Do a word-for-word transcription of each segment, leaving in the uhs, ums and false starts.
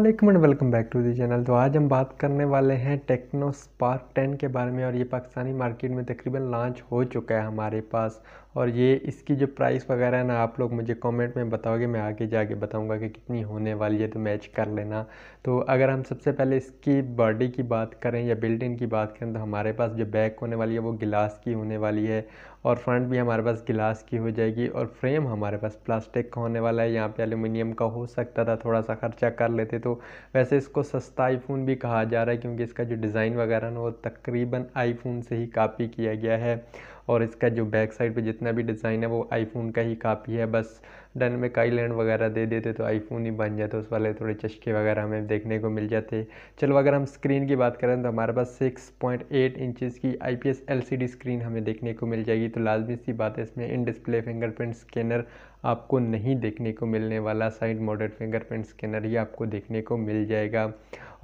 अस्सलामुअलैकुम and welcome back to the channel. तो आज हम बात करने वाले हैं टेक्नो स्पार्क टेन के बारे में, और ये पाकिस्तानी मार्केट में तकरीबन लॉन्च हो चुका है हमारे पास। और ये इसकी जो प्राइस वगैरह है ना, आप लोग मुझे कमेंट में बताओगे, मैं आगे जाके बताऊंगा कि कितनी होने वाली है, तो मैच कर लेना। तो अगर हम सबसे पहले इसकी बॉडी की बात करें या बिल्ट इन की बात करें, तो हमारे पास जो बैक होने वाली है वो गिलास की होने वाली है, और फ्रंट भी हमारे पास गिलास की हो जाएगी, और फ्रेम हमारे पास प्लास्टिक का होने वाला है। यहाँ पे एल्यूमिनियम का हो सकता था, थोड़ा सा खर्चा कर लेते तो। वैसे इसको सस्ता आईफोन भी कहा जा रहा है, क्योंकि इसका जो डिज़ाइन वगैरह ना वो तकरीबन आईफोन से ही कापी किया गया है, और इसका जो बैक साइड पे जितना भी डिज़ाइन है वो आईफोन का ही कापी है। बस डन में आईलैंड वगैरह दे देते तो आईफोन ही बन जाता, उस वाले थोड़े चश्के वगैरह हमें देखने को मिल जाते। चलो अगर हम स्क्रीन की बात करें तो हमारे पास सिक्स पॉइंट एट इंचेस की आईपीएस एलसीडी स्क्रीन हमें देखने को मिल जाएगी। तो लाजमी सी बात है, इसमें इन डिस्प्ले फिंगरप्रिंट स्कैनर आपको नहीं देखने को मिलने वाला, साइड मॉडेड फिंगरप्रिंट स्कैनर ही आपको देखने को मिल जाएगा।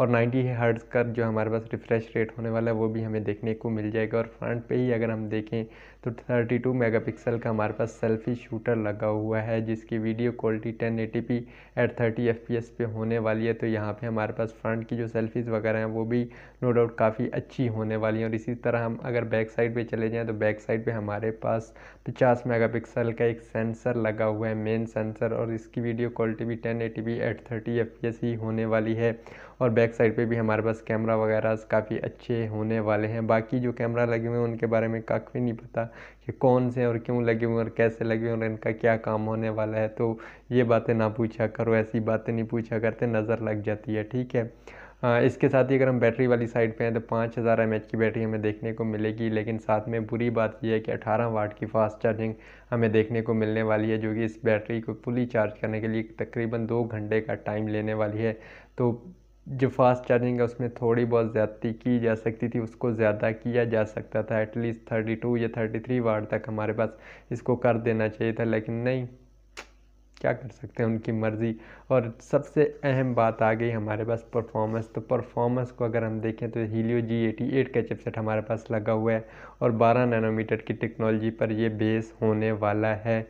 और नाइन्टी हर्ट्ज़ का जो हमारे पास रिफ्रेश रेट होने वाला है वो भी हमें देखने को मिल जाएगा। और फ्रंट पे ही अगर हम देखें तो थर्टी टू मेगापिक्सल का हमारे पास सेल्फ़ी शूटर लगा हुआ है, जिसकी video quality ten eighty p at thirty F P S पे होने वाली है। तो यहाँ पे हमारे पास फ्रंट की जो सेल्फ़ीज़ वगैरह हैं वो भी नो डाउट काफ़ी अच्छी होने वाली हैं। और इसी तरह हम अगर बैक साइड पे चले जाएँ तो बैक साइड पे हमारे पास फिफ्टी मेगापिक्सल का एक सेंसर लगा हुआ है, मेन सेंसर, और इसकी वीडियो क्वालिटी भी ten eighty p at thirty F P S ही होने वाली है। और बैक साइड पे भी हमारे पास कैमरा वगैरह काफ़ी अच्छे होने वाले हैं। बाकी जो कैमरा लगे हुए हैं उनके बारे में काफ़ी नहीं पता कि कौन से और क्यों लगे हुए हैं और कैसे लगे हुए हैं और इनका क्या काम होने वाला है, तो ये बातें ना पूछा करो, ऐसी बातें नहीं पूछा करते, नज़र लग जाती है, ठीक है। आ, इसके साथ ही अगर हम बैटरी वाली साइड पे हैं तो पाँच हज़ार एम एच की बैटरी हमें देखने को मिलेगी, लेकिन साथ में बुरी बात यह है कि अठारह वाट की फास्ट चार्जिंग हमें देखने को मिलने वाली है, जो कि इस बैटरी को फुली चार्ज करने के लिए तकरीबन दो घंटे का टाइम लेने वाली है। तो जो फास्ट चार्जिंग है उसमें थोड़ी बहुत ज़्यादती की जा सकती थी, उसको ज़्यादा किया जा सकता था, एटलीस्ट थर्टी टू या थर्टी थ्री वाट तक हमारे पास इसको कर देना चाहिए था, लेकिन नहीं, क्या कर सकते हैं, उनकी मर्ज़ी। और सबसे अहम बात आ गई हमारे पास परफॉर्मेंस। तो परफॉर्मेंस को अगर हम देखें तो हीलियो जी एटी एट का चिपसेट हमारे पास लगा हुआ है, और बारह नैनोमीटर की टेक्नोलॉजी पर यह बेस होने वाला है।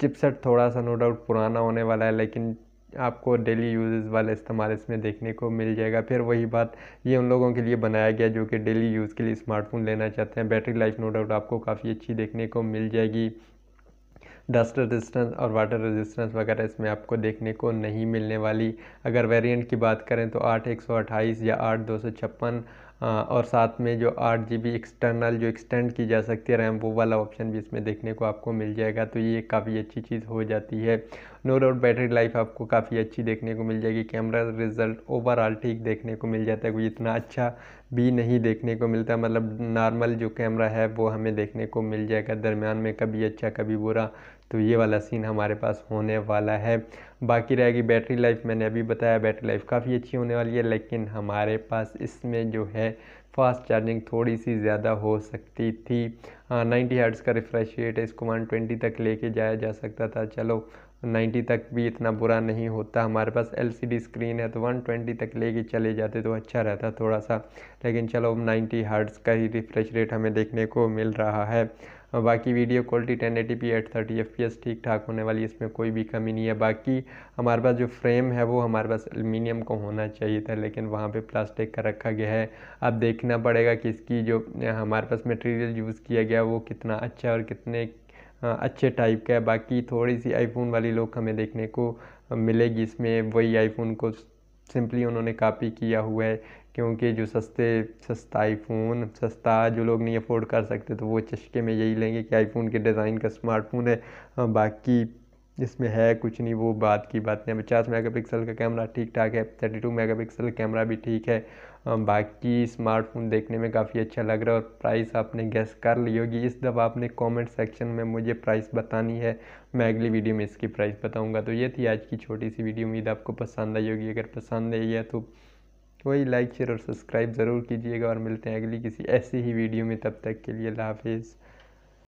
चिपसेट थोड़ा सा नो डाउट पुराना होने वाला है, लेकिन आपको डेली यूज़ वाला इस्तेमाल इसमें देखने को मिल जाएगा। फिर वही बात, ये उन लोगों के लिए बनाया गया जो कि डेली यूज़ के लिए स्मार्टफोन लेना चाहते हैं। बैटरी लाइफ नो डाउट आपको काफ़ी अच्छी देखने को मिल जाएगी, डस्ट रेजिस्टेंस और वाटर रेजिस्टेंस वगैरह इसमें आपको देखने को नहीं मिलने वाली। अगर वेरिएंट की बात करें तो आठ एक सौ अट्ठाईस या आठ दो सौ छप्पन और साथ में जो आठ जी बी एक्सटर्नल जो एक्सटेंड की जा सकती है रैम, वो वाला ऑप्शन भी इसमें देखने को आपको मिल जाएगा, तो ये काफ़ी अच्छी चीज़ हो जाती है। नो डाउट बैटरी लाइफ आपको काफ़ी अच्छी देखने को मिल जाएगी। कैमरा रिजल्ट ओवरऑल ठीक देखने को मिल जाता है, कोई इतना अच्छा भी नहीं देखने को मिलता, मतलब नॉर्मल जो कैमरा है वो हमें देखने को मिल जाएगा, दरमियान में कभी अच्छा कभी बुरा, तो ये वाला सीन हमारे पास होने वाला है। बाकी रहेगी बैटरी लाइफ, मैंने अभी बताया बैटरी लाइफ काफ़ी अच्छी होने वाली है, लेकिन हमारे पास इसमें जो है फास्ट चार्जिंग थोड़ी सी ज़्यादा हो सकती थी। आ, नाइन्टी हर्ट्ज़ का रिफ्रेश रेट है, इसको वन ट्वेंटी तक लेके जाया जा सकता था, चलो नाइन्टी तक भी इतना बुरा नहीं होता। हमारे पास एलसीडी स्क्रीन है तो वन ट्वेंटी तक लेके चले जाते तो अच्छा रहता थोड़ा सा, लेकिन चलो नाइन्टी हर्ट्ज़ का ही रिफ्रेश रेट हमें देखने को मिल रहा है। बाकी video quality ten eighty p at thirty F P S ठीक ठाक होने वाली है, इसमें कोई भी कमी नहीं है। बाकी हमारे पास जो फ्रेम है वो हमारे पास एल्यूमिनियम का होना चाहिए था, लेकिन वहाँ पे प्लास्टिक का रखा गया है। अब देखना पड़ेगा कि इसकी जो हमारे पास मटेरियल यूज़ किया गया वो कितना अच्छा और कितने अच्छे टाइप का है। बाकी थोड़ी सी आईफोन वाली लुक हमें देखने को मिलेगी इसमें, वही आईफोन को सिंपली उन्होंने कापी किया हुआ है, क्योंकि जो सस्ते सस्ता आईफोन सस्ता जो लोग नहीं अफोर्ड कर सकते तो वो चश्के में यही लेंगे कि आईफोन के डिज़ाइन का स्मार्टफोन है, बाकी इसमें है कुछ नहीं, वो बात की बात नहीं। पचास मेगापिक्सल का कैमरा ठीक ठाक है, थर्टी टू मेगापिक्सल कैमरा भी ठीक है, बाकी स्मार्टफोन देखने में काफ़ी अच्छा लग रहा है। और प्राइस आपने गेस कर ली होगी, इस दफ़ा आपने कमेंट सेक्शन में मुझे प्राइस बतानी है, मैं अगली वीडियो में इसकी प्राइस बताऊँगा। तो ये थी आज की छोटी सी वीडियो, उम्मीद आपको पसंद आई होगी। अगर पसंद आई है तो वही लाइक शेयर और सब्सक्राइब ज़रूर कीजिएगा, और मिलते हैं अगली किसी ऐसी ही वीडियो में, तब तक के लिए अल्लाह हाफ़िज़।